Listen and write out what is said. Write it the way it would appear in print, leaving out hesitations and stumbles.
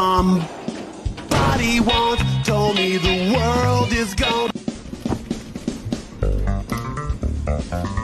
Somebody once told me the world is gone.